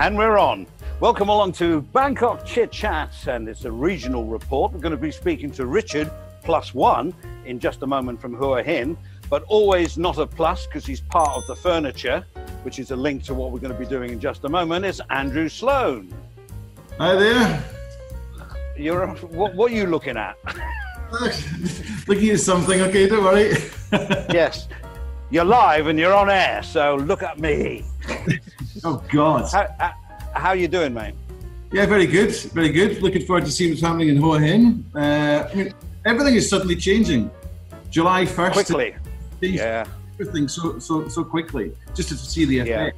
And we're on. Welcome along to Bangkok Chit Chat, and it's a regional report. We're going to be speaking to Richard, plus one, in just a moment from Hua Hin, but always not a plus because he's part of the furniture, which is a link to what we're going to be doing in just a moment. It's Andrew Sloan. Hi there. You're what are you looking at? Looking at something. Okay, don't worry. Yes, you're live and you're on air, so look at me. Oh God. How are you doing, mate? Yeah, very good, very good. Looking forward to seeing what's happening in Hua Hin. I mean, everything is suddenly changing. July 1st. Quickly. Yeah. Everything so quickly, just to see the effect.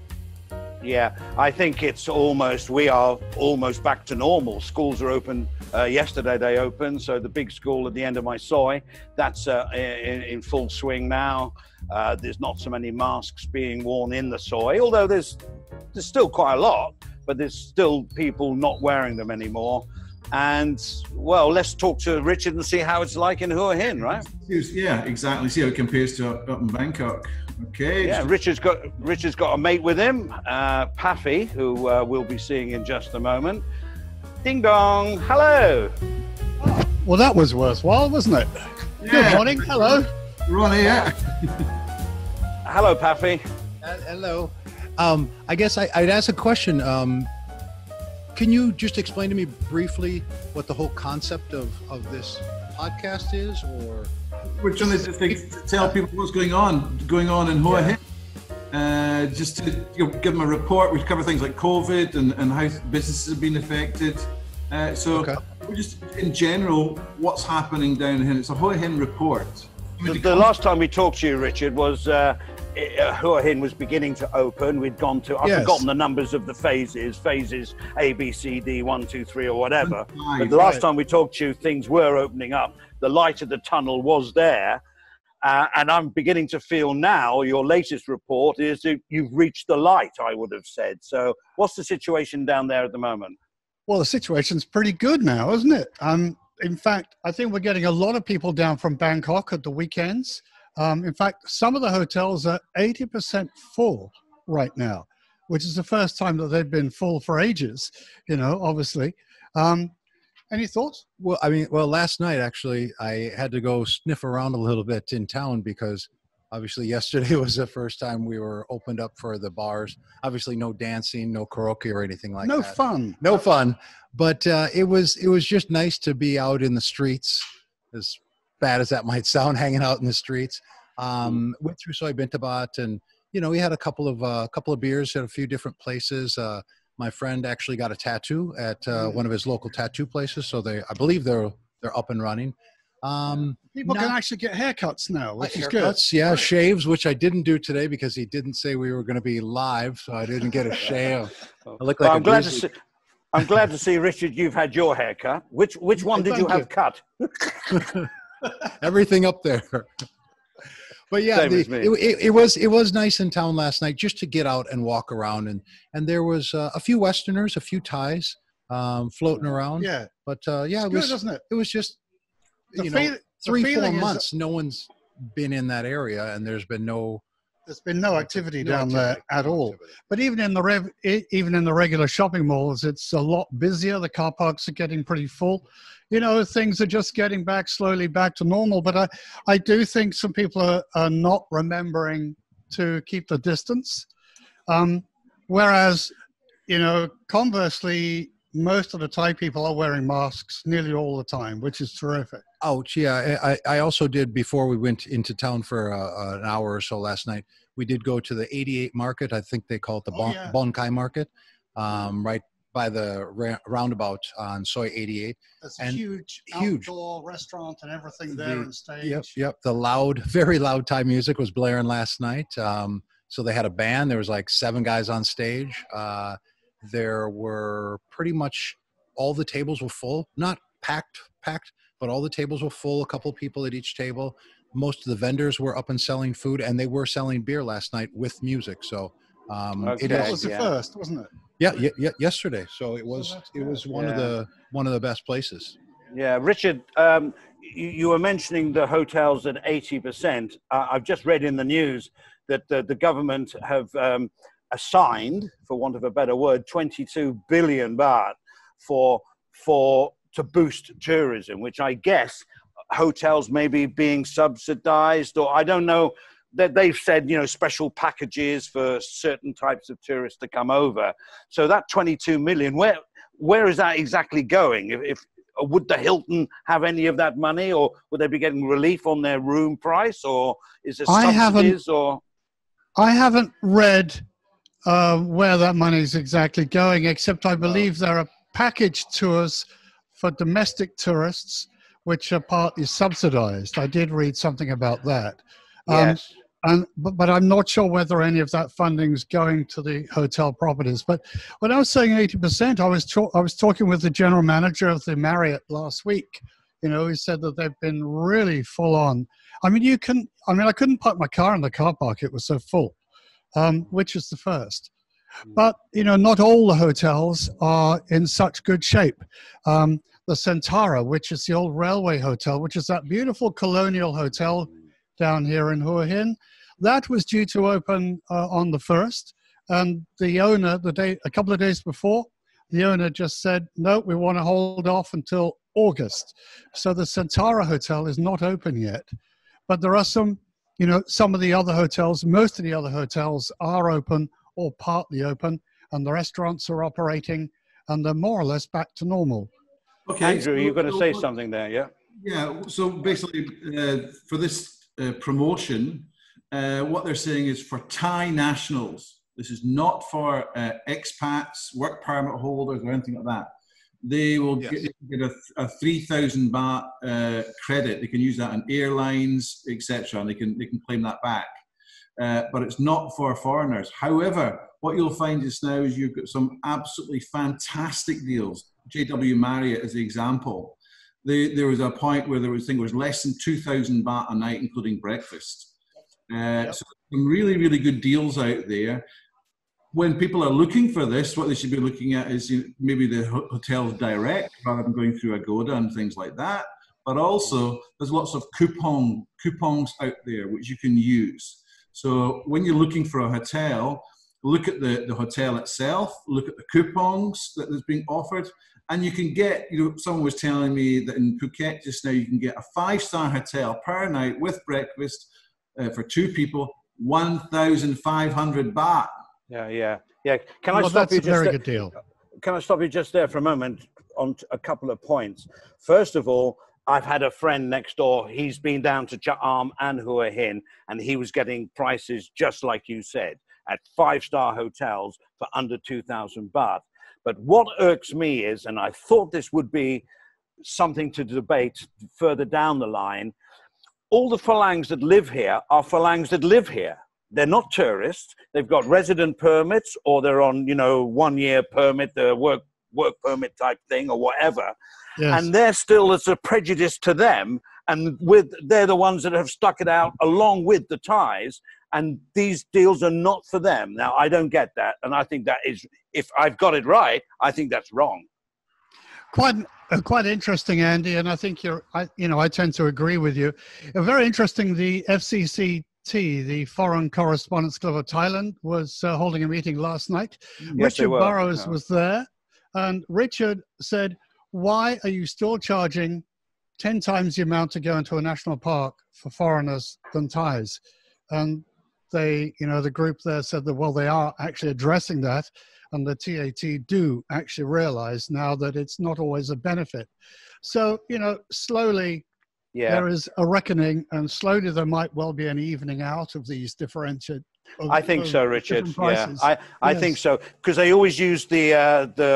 Yeah, I think it's almost, we are almost back to normal. Schools are open, yesterday they opened, so the big school at the end of my soy, that's in full swing now. There's not so many masks being worn in the soy, although there's still quite a lot, but there's still people not wearing them anymore. And, well, let's talk to Richard and see how it's like in Hua Hin, right? Yeah, exactly. See how it compares to up in Bangkok. Okay. Yeah, Richard's got a mate with him, Paffy, who we'll be seeing in just a moment. Ding dong. Hello. Well, that was worthwhile, wasn't it? Yeah. Good morning. Hello. Ronnie, yeah. Hello, Paffy. Hello. I guess I'd ask a question. Can you just explain to me briefly what the whole concept of this podcast is, or we're trying to tell people what's going on in Hua Hin, just to give them a report. We cover things like COVID and how businesses have been affected. So okay. We're just in general what's happening down here. It's a Hua Hin report. The last time we talked to you, Richard, was. Hua Hin was beginning to open. We'd gone to, I've forgotten the numbers of the phases A, B, C, D, 1, 2, 3 or whatever. But the last time we talked to you, things were opening up. The light of the tunnel was there. And I'm beginning to feel now your latest report is that you've reached the light, I would have said. So what's the situation down there at the moment? Well, the situation's pretty good now, isn't it? In fact, I think we're getting a lot of people down from Bangkok at the weekends. In fact, some of the hotels are 80% full right now, which is the first time that they've been full for ages, you know, obviously. Any thoughts? Well, I mean, last night, actually, I had to go sniff around a little bit in town because obviously yesterday was the first time we were opened up for the bars. Obviously, no dancing, no karaoke or anything like that. No fun. No fun. But it was just nice to be out in the streets, as bad as that might sound, hanging out in the streets. Went through Soy Bintabat, and you know, we had a couple of beers at a few different places. My friend actually got a tattoo at one of his local tattoo places, so I believe they're up and running. People can actually get haircuts now, which is good. Yeah, shaves, which I didn't do today because he didn't say we were going to be live, so I didn't get a shave. I look like I'm glad to see, Richard, you've had your haircut. Which one did you have cut? Everything up there. But yeah, it was nice in town last night just to get out and walk around, and there was a few Westerners, a few Thais floating around. Yeah, but yeah, it was good, isn't it? It was just you know, 3-4 months. No one's been in that area, and there's been no activity down there at all. But even in the regular shopping malls, it's a lot busier. The car parks are getting pretty full. You know, things are just getting slowly back to normal. But I do think some people are not remembering to keep the distance. Whereas, you know, conversely, most of the Thai people are wearing masks nearly all the time, which is terrific. Ouch, yeah. I also did, before we went into town for an hour or so last night, we did go to the 88 market. I think they call it the Bonkai Market, right by the roundabout on Soy 88. That's a huge outdoor restaurant and everything there and stage. Yep. The very loud Thai music was blaring last night. So they had a band. There was like 7 guys on stage. There were pretty much all the tables were full, not packed, but all the tables were full, a couple of people at each table. Most of the vendors were up and selling food, and they were selling beer last night with music. So that was the first, wasn't it? Yeah, yesterday. So it was one of the best places. Yeah, Richard, you were mentioning the hotels at 80%. I've just read in the news that the government have assigned, for want of a better word, 22 billion baht to boost tourism, which I guess hotels may be being subsidized, or I don't know, that they've said, you know, special packages for certain types of tourists to come over. So that 22 million, where is that exactly going? If would the Hilton have any of that money, or would they be getting relief on their room price, or is there subsidies? I haven't read where that money is exactly going, except I believe there are package tours for domestic tourists, which are partly subsidized. I did read something about that. Yes. But I'm not sure whether any of that funding is going to the hotel properties. But when I was saying 80%, I was talking with the general manager of the Marriott last week. You know, he said that they've been really full on. I mean, I couldn't park my car in the car park. It was so full, which is the first. But, you know, not all the hotels are in such good shape. The Centara, which is the old railway hotel, which is that beautiful colonial hotel down here in Hua Hin, that was due to open on the 1st, and the owner, a couple of days before, the owner just said, no, we want to hold off until August. So the Centara Hotel is not open yet, but there are some of the other hotels, most of the other hotels are open or partly open, and the restaurants are operating, and they're more or less back to normal. Okay, Andrew, you're going to say something there, yeah? Yeah, so basically for this promotion, what they're saying is for Thai nationals. This is not for expats, work permit holders, or anything like that. They will get a 3,000 baht credit. They can use that on airlines, etc., and they can claim that back. But it's not for foreigners. However, what you'll find just now is you've got some absolutely fantastic deals. JW Marriott is the example. There was a point where there was less than 2,000 baht a night, including breakfast. So some really, really good deals out there. When people are looking for this, what they should be looking at is maybe the hotels direct rather than going through Agoda and things like that. But also, there's lots of coupons out there which you can use. So when you're looking for a hotel, look at the hotel itself, look at the coupons that is being offered. And you can get, someone was telling me that in Phuket just now, you can get a 5-star hotel per night with breakfast for 2 people, 1,500 baht. Yeah. Can I stop you just there for a moment on a couple of points? First of all, I've had a friend next door. He's been down to Cha'am and Hua Hin, and he was getting prices just like you said, at 5-star hotels for under 2,000 baht. But what irks me is, and I thought this would be something to debate further down the line, all the Phalangs that live here are Phalangs that live here. They're not tourists. They've got resident permits, or they're on, 1-year permit, the work permit type thing or whatever. Yes. And they're still, it's a prejudice to them. And they're the ones that have stuck it out along with the Thais. And these deals are not for them. Now, I don't get that. And I think that is, if I've got it right, I think that's wrong. Quite interesting, Andy. And I think I tend to agree with you. Very interesting, the FCCT, the Foreign Correspondents Club of Thailand, was holding a meeting last night. Yes, Richard Burrows was there. And Richard said, why are you still charging 10 times the amount to go into a national park for foreigners than Thais? And they, the group there said that, well, they are actually addressing that, and the TAT do actually realize now that it's not always a benefit. So, slowly there is a reckoning, and slowly there might well be an evening out of these differentiated. I think so, Richard. Yeah, I think so, because they always use the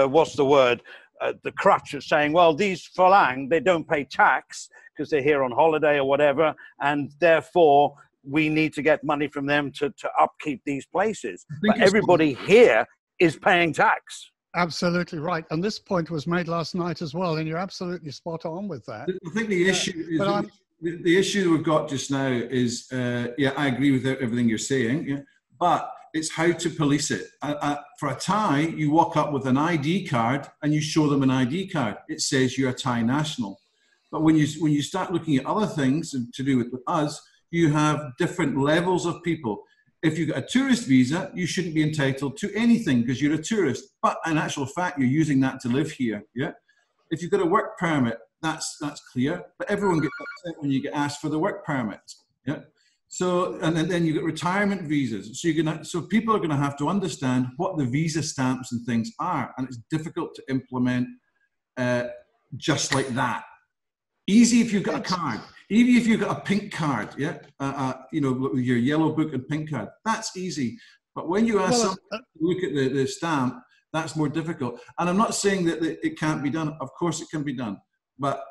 crutch of saying, well, these Falang, they don't pay tax because they're here on holiday or whatever, and therefore we need to get money from them to upkeep these places. But everybody here is paying tax. Absolutely right. And this point was made last night as well, and you're absolutely spot on with that. I think the issue is the issue we've got just now is, I agree with everything you're saying, but it's how to police it. For a Thai, you walk up with an ID card and you show them an ID card. It says you're a Thai national. But when you start looking at other things to do with us, you have different levels of people. if you've got a tourist visa, you shouldn't be entitled to anything because you're a tourist. But in actual fact, you're using that to live here. Yeah. If you've got a work permit, that's clear. But everyone gets upset when you get asked for the work permit. Yeah. So, and then you get retirement visas. So people are going to have to understand what the visa stamps and things are. And it's difficult to implement just like that. Easy if you've got a card. Even if you've got a pink card, yeah, you know, your yellow book and pink card, that's easy. But when you ask someone to look at the stamp, that's more difficult. And I'm not saying that it can't be done. Of course it can be done. But,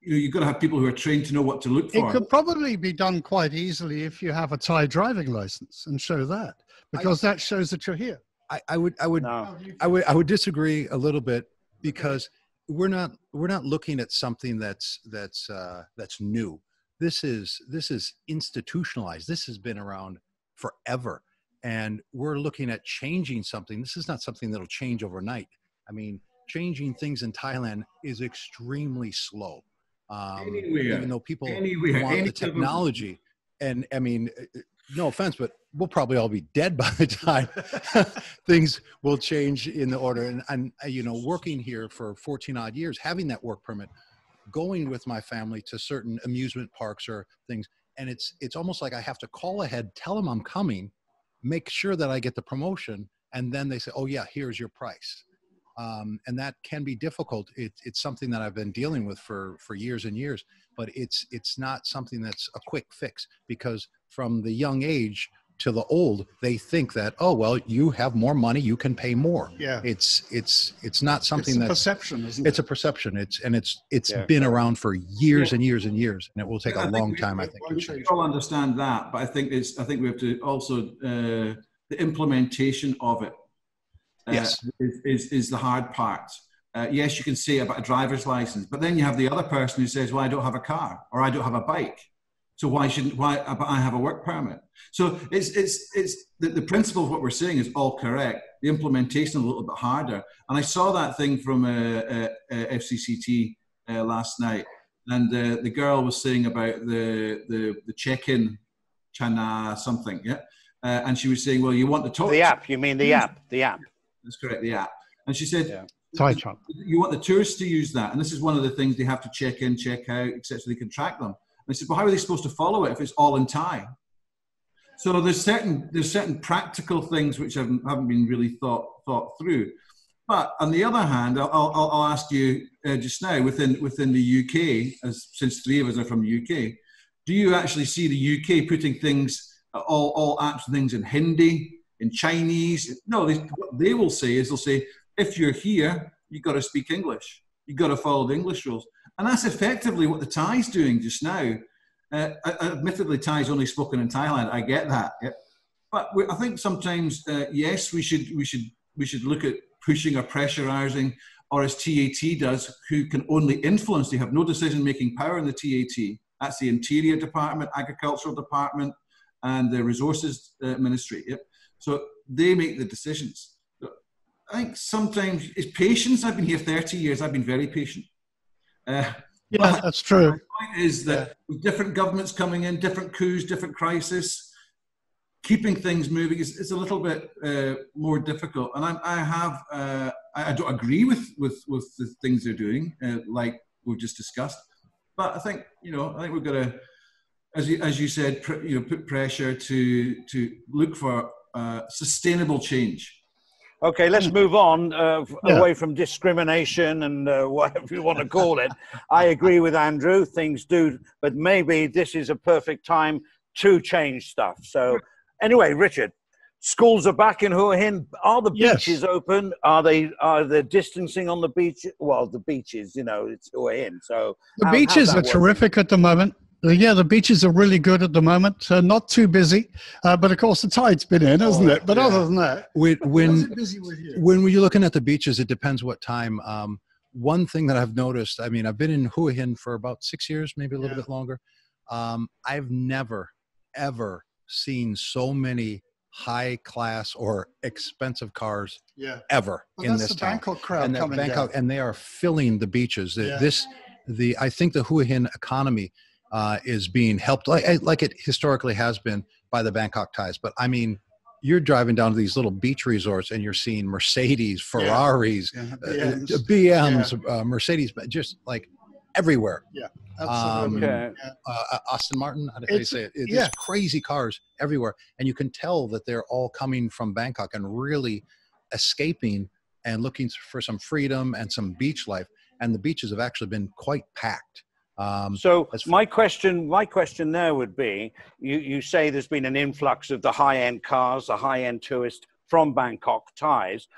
you know, you've got to have people who are trained to know what to look for. It could probably be done quite easily if you have a Thai driving license and show that, because that shows that you're here. I would disagree a little bit, because we're not looking at something that's new. This is institutionalized. This has been around forever, and we're looking at changing something. This is not something that'll change overnight. I mean, changing things in Thailand is extremely slow. Even though people want the technology, and I mean, no offense, but we'll probably all be dead by the time things will change in the order. And you know, working here for 14 odd years, having that work permit, going with my family to certain amusement parks or things, and it's almost like I have to call ahead, tell them I'm coming, make sure that I get the promotion, and then they say, oh yeah, here's your price. And that can be difficult. It's something that I've been dealing with for years and years, but it's not something that's a quick fix, because from the young age to the old, they think that, oh, well, you have more money, you can pay more. Yeah. It's not something that's a perception, isn't it? It's a perception. It's been around for years and years and years, and it will take a long time, I think, to change. We all understand that, but I think we have to also, the implementation of it. Yes, is the hard part. Yes, you can say about a driver's license, but then you have the other person who says, well, I don't have a car, or I don't have a bike. So why but I have a work permit. So it's the principle of what we're saying is all correct. The implementation is a little bit harder. And I saw that thing from FCCT last night. And the girl was saying about the check-in Chana something. Yeah. And she was saying, well, you want to talk. The app, you mean the app, the app. That's correct, the app. And she said, you want the tourists to use that. And this is one of the things they have to check in, check out, etc. They can track them. And I said, well, how are they supposed to follow it if it's all in Thai? So there's certain practical things which haven't been really thought through. But on the other hand, I'll ask you just now, within the UK, since three of us are from the UK, do you actually see the UK putting things, all apps and things in Hindi? In Chinese? No, what they will say is they'll say, if you're here, you've got to speak English. You've got to follow the English rules. And that's effectively what the Thai's doing just now. Admittedly, Thai's only spoken in Thailand. I get that. Yeah. But I think sometimes, yes, we should look at pushing or pressurizing, or as TAT does, who can only influence. They have no decision-making power in the TAT. That's the Interior Department, Agricultural Department, and the Resources Ministry. Yeah. So they make the decisions. I think sometimes it's patience. I've been here 30 years. I've been very patient. Yeah, that's true. The point is that different governments coming in, different coups, different crises, keeping things moving is a little bit more difficult. And I don't agree with the things they're doing, like we've just discussed. But I think we've got to, as you said, put pressure to look for sustainable change. Okay, let's move on away from discrimination and whatever you want to call it. I agree with Andrew, things do, but maybe this is a perfect time to change stuff. So anyway, Richard, schools are back in Hua Hin. Are the beaches open? Are they distancing on the beach? Well, the beaches, you know, it's Hua Hin. So the beaches are terrific at the moment. Yeah, the beaches are really good at the moment. Not too busy, but of course the tide's been in, hasn't it? But other than that, when we're looking at the beaches, it depends what time. One thing that I've noticed, I mean, I've been in Hua Hin for about 6 years, maybe a little bit longer. I've never, ever seen so many high-class or expensive cars ever in this town. That's the Bangkok crowd coming down. And they are filling the beaches. I think the Hua Hin economy is being helped, like it historically has been, by the Bangkok Thais, but I mean, you're driving down to these little beach resorts and you're seeing Mercedes, Ferraris, BMs, Mercedes, just like everywhere. Yeah, absolutely. Aston Martin, how do they say it? There's crazy cars everywhere. And you can tell that they're all coming from Bangkok and really escaping and looking for some freedom and some beach life. And the beaches have actually been quite packed. So my question there would be, you say there's been an influx of the high-end cars, the high-end tourists from Bangkok Thais.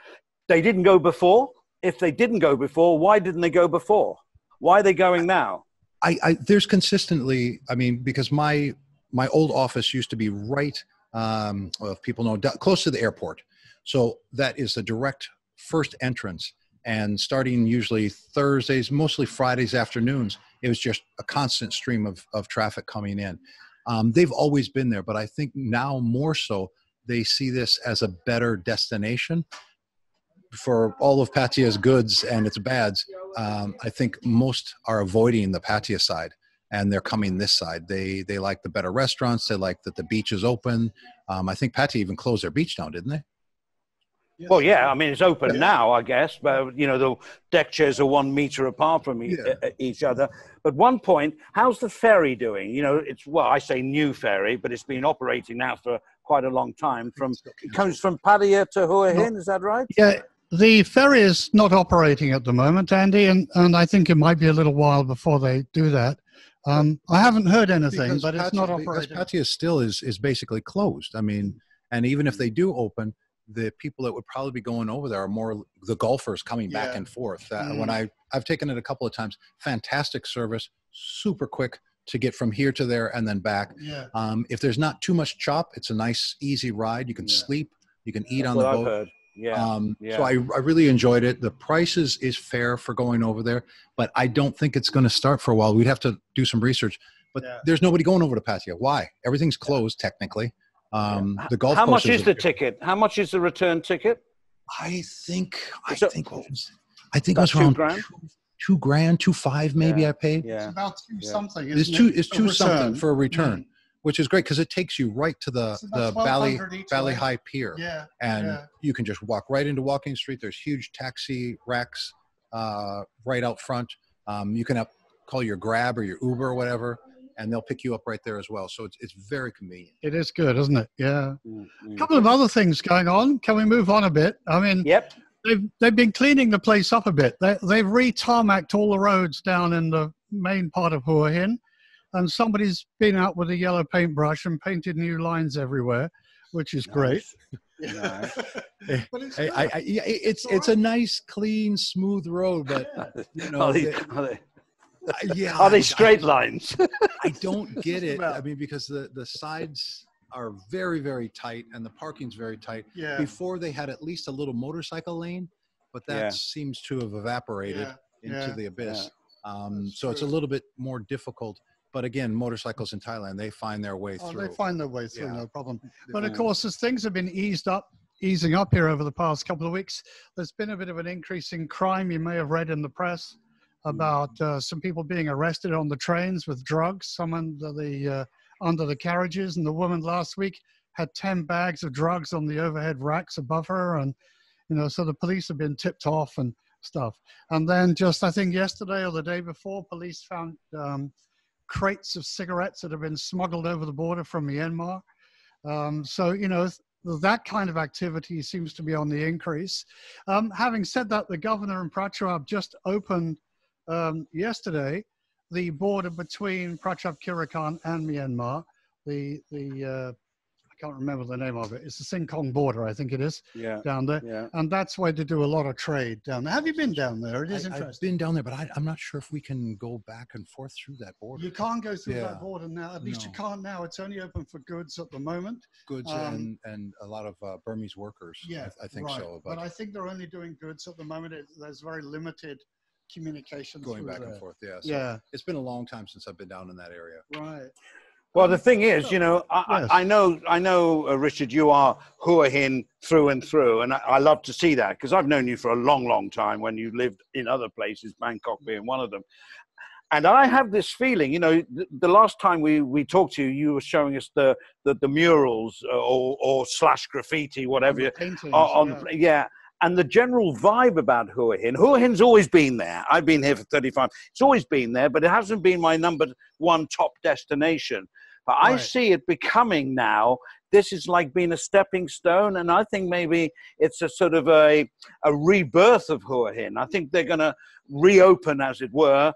They didn't go before? If they didn't go before, why didn't they go before? Why are they going now? There's consistently, I mean, because my old office used to be right, well, if people know, close to the airport. So that is the direct first entrance. And starting usually Thursdays, mostly Fridays afternoons, it was just a constant stream of traffic coming in. They've always been there, but I think now more so, they see this as a better destination for all of Pattaya's goods and its bads. I think most are avoiding the Pattaya side and they're coming this side. They like the better restaurants. They like that the beach is open. I think Pattaya even closed their beach down, didn't they? Yes. Well, yeah, I mean, it's open now, I guess, but, you know, the deck chairs are 1 meter apart from each other. But one point, how's the ferry doing? You know, it's, well, I say new ferry, but it's been operating now for quite a long time. It comes from Pattaya to Hua Hin, is that right? Yeah, the ferry is not operating at the moment, Andy, and I think it might be a little while before they do that. I haven't heard anything, because but it's not operating. Because Pattaya still is basically closed. I mean, and even if they do open, the people that would probably be going over there are more the golfers coming back and forth. When I've taken it a couple of times, fantastic service, super quick to get from here to there and then back. Yeah. If there's not too much chop, it's a nice, easy ride. You can sleep, you can eat on the boat. I've heard. Yeah. So I really enjoyed it. The price is fair for going over there, but I don't think it's going to start for a while. We'd have to do some research, but there's nobody going over to Pattaya. Why? Everything's closed technically. The golf How much is the ticket? How much is the return ticket? I think it was around $2,000, $2,500 maybe. I paid. Yeah. It's about $2,000 something. It's $2,000 something for a return, which is great because it takes you right to the Valley High Pier. Yeah. And you can just walk right into Walking Street. There's huge taxi racks right out front. You can call your Grab or your Uber or whatever, and they'll pick you up right there as well. So it's very convenient. It is good, isn't it? Yeah. Mm-hmm. A couple of other things going on. Can we move on a bit? I mean, they've been cleaning the place up a bit. They've re-tarmacked all the roads down in the main part of Hua Hin, and somebody's been out with a yellow paintbrush and painted new lines everywhere, which is great. Yeah. But it's a nice, clean, smooth road, but you know. Are they straight lines? I don't get it. I mean, because the sides are very, very tight and the parking's very tight. Yeah. Before they had at least a little motorcycle lane, but that seems to have evaporated into the abyss. Yeah. So it's a little bit more difficult. But again, motorcycles in Thailand, they find their way through. They find their way through, no problem. But of course, as things have been easing up here over the past couple of weeks, there's been a bit of an increase in crime. You may have read in the press about some people being arrested on the trains with drugs, some under the carriages, and the woman last week had 10 bags of drugs on the overhead racks above her, and you know, so the police have been tipped off and stuff. And then just I think yesterday or the day before, police found crates of cigarettes that have been smuggled over the border from Myanmar. So you know, that kind of activity seems to be on the increase. Having said that, the governor in Prachuap just opened yesterday the border between Prachuap Khiri Khan and Myanmar, the I can't remember the name of it. It's the Singkong border, I think it is, down there. Yeah. And that's why they do a lot of trade down there. Have you been down there? It is interesting. I've been down there, but I'm not sure if we can go back and forth through that border. You can't go through that border now. At least you can't now. It's only open for goods at the moment. Goods and a lot of Burmese workers, I think so. But I think they're only doing goods at the moment. There's very limited communication going back and forth. So it's been a long time since I've been down in that area. Right. Well, the thing is, you know, I know, Richard, you are Hua Hin through and through, and I love to see that because I've known you for a long, long time when you lived in other places, Bangkok being one of them. And I have this feeling, you know, the last time we talked to you, you were showing us the murals or slash graffiti, whatever. The paintings, yeah. And the general vibe about Hua Hin. Hua Hin's always been there. I've been here for 35. It's always been there, but it hasn't been my #1 top destination. But right. I see it becoming now. This is like being a stepping stone, and I think maybe it's a sort of a rebirth of Hua Hin. I think they're going to reopen, as it were,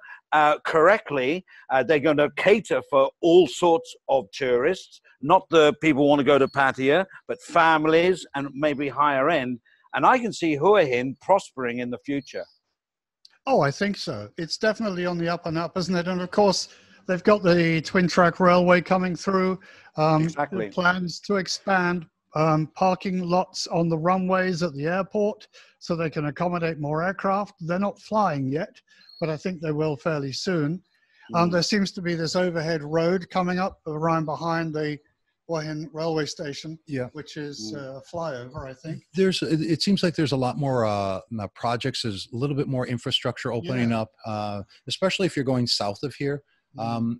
correctly. They're going to cater for all sorts of tourists, not the people who want to go to Pattaya, but families and maybe higher end. And I can see Hua Hin prospering in the future. Oh, I think so. It's definitely on the up and up, isn't it? And of course, they've got the Twin Track Railway coming through. Exactly. Plans to expand parking lots on the runways at the airport so they can accommodate more aircraft. They're not flying yet, but I think they will fairly soon. There seems to be this overhead road coming up around behind the Hua Hin railway station, yeah, which is flyover, I think. It seems like there's a lot more projects. There's a little bit more infrastructure opening up, especially if you're going south of here.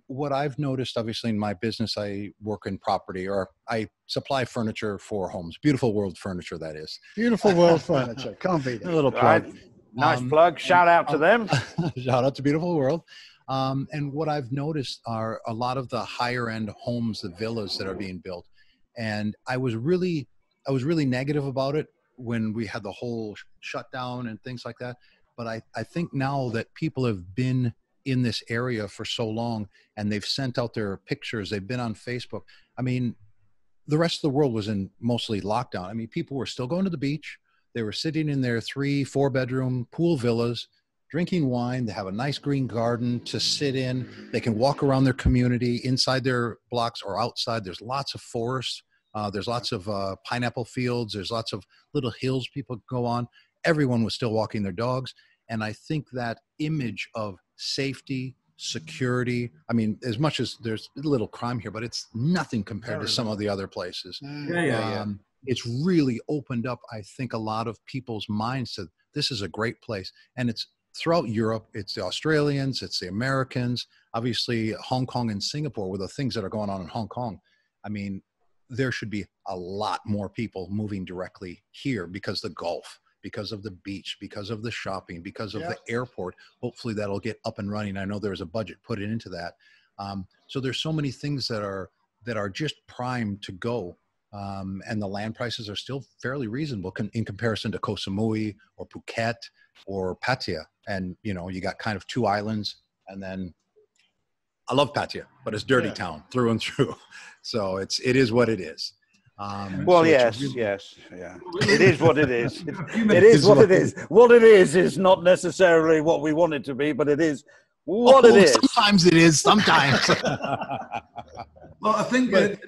What I've noticed, obviously, in my business, I work in property, or I supply furniture for homes. Beautiful World Furniture, that is. Beautiful World Furniture. Can't beat it. A little plug. Right. Nice plug. Shout out to them. Shout out to Beautiful World. And what I've noticed are a lot of the higher end homes, the villas that are being built. And I was really negative about it when we had the whole shutdown and things like that. But I think now that people have been in this area for so long and they've sent out their pictures, they've been on Facebook. I mean, the rest of the world was in mostly lockdown. I mean, people were still going to the beach. They were sitting in their 3-4 bedroom pool villas, drinking wine. They have a nice green garden to sit in. They can walk around their community inside their blocks or outside. There's lots of forests. There's lots of pineapple fields. There's lots of little hills people go on. Everyone was still walking their dogs. And I think that image of safety, security, I mean, as much as there's a little crime here, but it's nothing compared to some of the other places. It's really opened up, I think, a lot of people's minds to this is a great place. And it's throughout Europe, it's the Australians, it's the Americans, obviously Hong Kong and Singapore with the things that are going on in Hong Kong. I mean, there should be a lot more people moving directly here because the Gulf, because of the beach, because of the shopping, because of the airport. Hopefully that'll get up and running. I know there was a budget put into that. So there's so many things that are just primed to go. And the land prices are still fairly reasonable in comparison to Koh Samui or Phuket or Pattaya. And, you know, you got kind of two islands, and then I love Pattaya, but it's dirty town through and through. So it is what it is. Well, so yes. It is what it is. It is what it is. What it is not necessarily what we want it to be, but it is what it is. Sometimes it is, sometimes. Well, I think as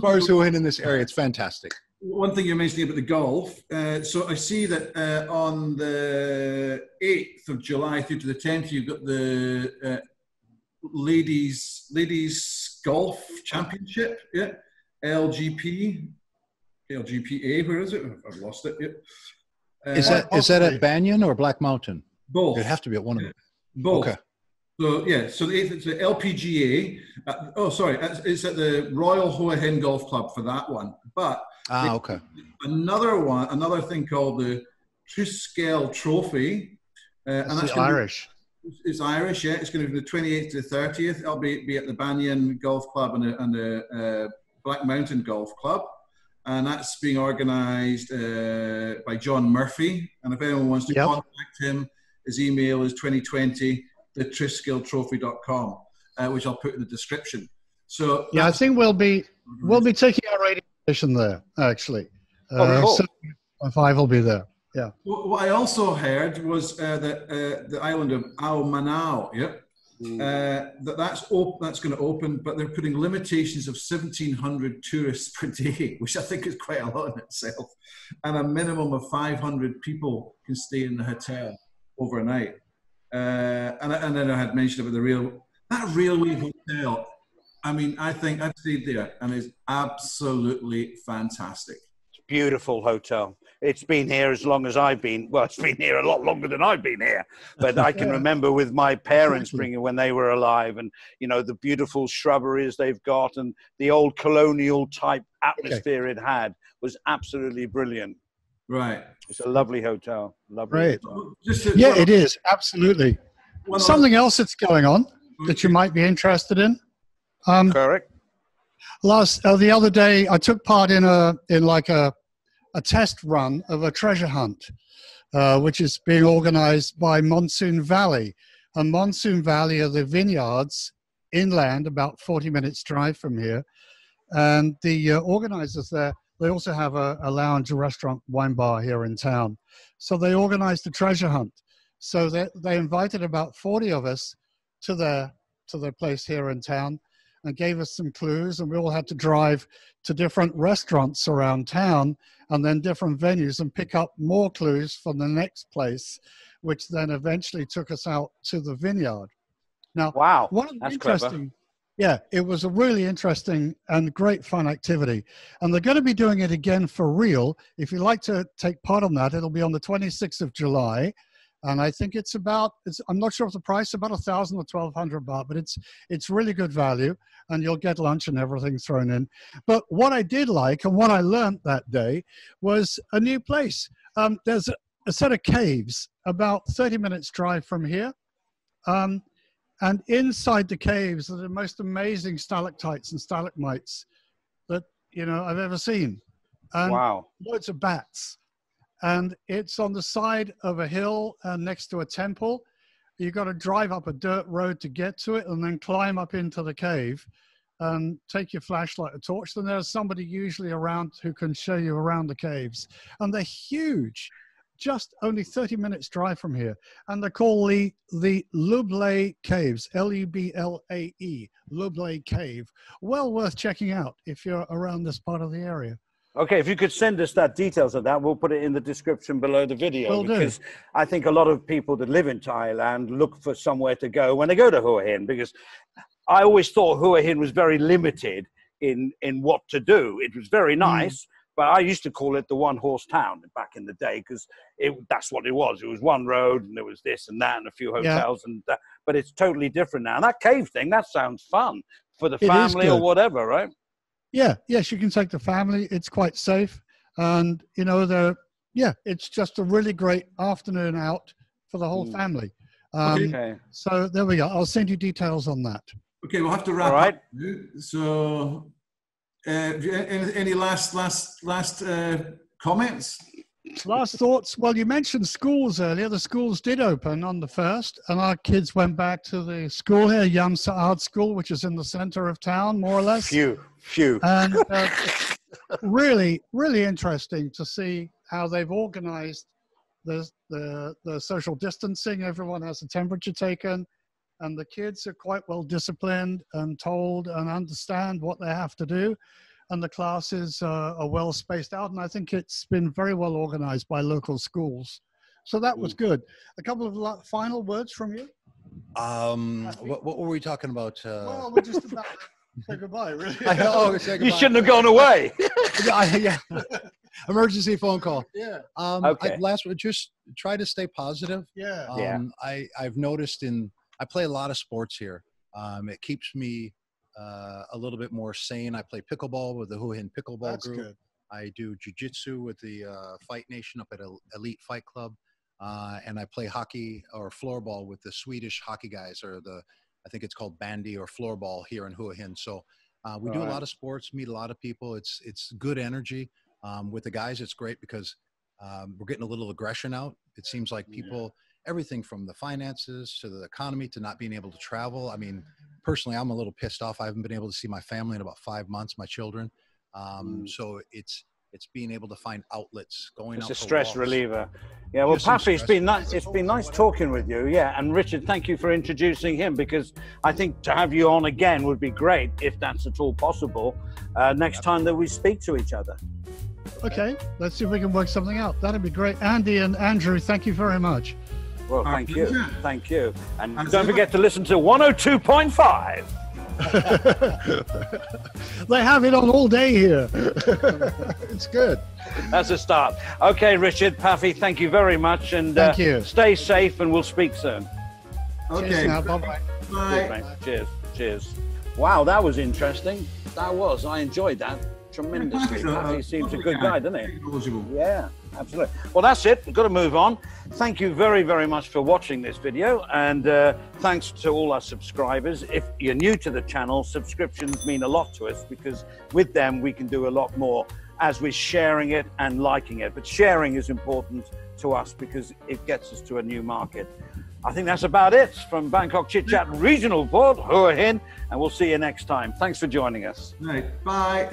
far as Hua Hin in this area, it's fantastic. One thing you're mentioning about the golf, so I see that on the 8th of July through to the 10th, you've got the ladies golf championship, yeah, LPGA. Where is it? I've lost it. Yeah. Is that at Banyan or Black Mountain? Both. It'd have to be at one of them. Both. Okay. So yeah, so the 8th, it's the LPGA. It's at the Royal Hua Hin Golf Club for that one. But another thing called the Triskel Trophy. And that's Irish. It's Irish, yeah. It's going to be the 28th to the 30th. It'll be at the Banyan Golf Club and the Black Mountain Golf Club. And that's being organised by John Murphy. And if anyone wants to contact him, his email is 2020@triskeltrophy.com, which I'll put in the description. So yeah, I think we'll be taking our radio station there, actually. So will be there. Yeah. What I also heard was that the island of Ao Manao. Yep. That's going to open, but they're putting limitations of 1,700 tourists per day, which I think is quite a lot in itself, and a minimum of 500 people can stay in the hotel overnight. And then I had mentioned about that railway hotel. I mean, I think I've stayed there, and it's absolutely fantastic. beautiful hotel. It's been here as long as I've been. Well, it's been here a lot longer than I've been here. But I can remember with my parents bringing when they were alive, and, you know, the beautiful shrubberies they've got and the old colonial type atmosphere it had was absolutely brilliant. Right. It's a lovely hotel. Lovely. Right. Hotel. Yeah, it is. Absolutely. Something else that's going on that you might be interested in. Correct. The other day, I took part in a test run of a treasure hunt, which is being organized by Monsoon Valley. And Monsoon Valley are the vineyards inland, about 40 minutes drive from here. And the organizers there, they also have a lounge, a restaurant, wine bar here in town. So they organized a treasure hunt. So they invited about 40 of us to their place here in town, and gave us some clues, and we all had to drive to different restaurants around town and then different venues and pick up more clues from the next place, which then eventually took us out to the vineyard. Now, wow, that's interesting, clever. Yeah, it was a really interesting and great fun activity. And they're going to be doing it again for real. If you'd like to take part in that, it'll be on the 26th of July. And I think it's about, I'm not sure of the price, about 1,000 or 1,200 baht, but it's really good value, and you'll get lunch and everything thrown in. But what I did like and what I learned that day was a new place. There's a set of caves about 30 minutes drive from here. And inside the caves are the most amazing stalactites and stalagmites that, you know, I've ever seen. And wow. Loads of bats. And it's on the side of a hill and next to a temple. You've got to drive up a dirt road to get to it and then climb up into the cave and take your flashlight or torch. Then there's somebody usually around who can show you around the caves. And they're huge, just only 30 minutes drive from here. And they're called the Lublae Caves, L-U-B-L-A-E, Lublae Cave. Well worth checking out if you're around this part of the area. Okay, if you could send us that details of that, we'll put it in the description below the video. Will do. Because I think a lot of people that live in Thailand look for somewhere to go when they go to Hua Hin, because I always thought Hua Hin was very limited in what to do. It was very nice, but I used to call it the one-horse town back in the day, because that's what it was. It was one road, and there was this and that and a few hotels, and that, but it's totally different now. And that cave thing, that sounds fun for the family or whatever, right? Yeah, yes, you can take the family. It's quite safe. And, you know, it's just a really great afternoon out for the whole family. So there we go. I'll send you details on that. Okay, we'll have to wrap up. So any last comments? Last thoughts? Well, you mentioned schools earlier. The schools did open on the 1st, and our kids went back to the school here, Yamsa Art School, which is in the center of town, more or less. And really, really interesting to see how they've organized the social distancing. Everyone has a temperature taken, and the kids are quite well disciplined and told and understand what they have to do. And the classes are well spaced out. And I think it's been very well organized by local schools. So that was good. A couple of final words from you? What were we talking about? Well, we're just about... Say goodbye, really. Say goodbye. You shouldn't have gone away. Emergency phone call. Yeah. Just try to stay positive. Yeah. I've noticed I play a lot of sports here. It keeps me a little bit more sane. I play pickleball with the Huahin pickleball group. Good. I do jiu-jitsu with the Fight Nation up at Elite Fight Club. And I play hockey or floorball with the Swedish hockey guys, or I think it's called bandy or floorball here in Hua Hin. So we do a lot of sports, meet a lot of people. It's good energy. With the guys, it's great because we're getting a little aggression out. It seems like people, everything from the finances to the economy to not being able to travel. I mean, personally, I'm a little pissed off. I haven't been able to see my family in about 5 months, my children. So it's being able to find outlets, going out. It's a stress reliever. Yeah, well, Paffy, it's been nice talking with you. Yeah, and Richard, thank you for introducing him, because I think to have you on again would be great, if that's at all possible, next time that we speak to each other. Okay, let's see if we can work something out. That'd be great. Andy and Andrew, thank you very much. Well, thank you. Thank you. And don't forget to listen to 102.5. They have it on all day here. It's good. That's a start. Okay, Richard, Paffy, thank you very much, and thank you. Stay safe, and we'll speak soon. Okay. Bye bye. Bye. Bye. Bye. Cheers. Cheers. Wow, that was interesting. That was. I enjoyed that tremendously. Paffy seems a good guy, doesn't he? Yeah. Absolutely. Well, that's it. We've got to move on. Thank you very, very much for watching this video, and thanks to all our subscribers. If you're new to the channel, subscriptions mean a lot to us, because with them we can do a lot more, as we're sharing it and liking it. But sharing is important to us because it gets us to a new market. I think that's about it from Bangkok Chit Chat Regional Board, Hua Hin, and we'll see you next time. Thanks for joining us. Right. Bye.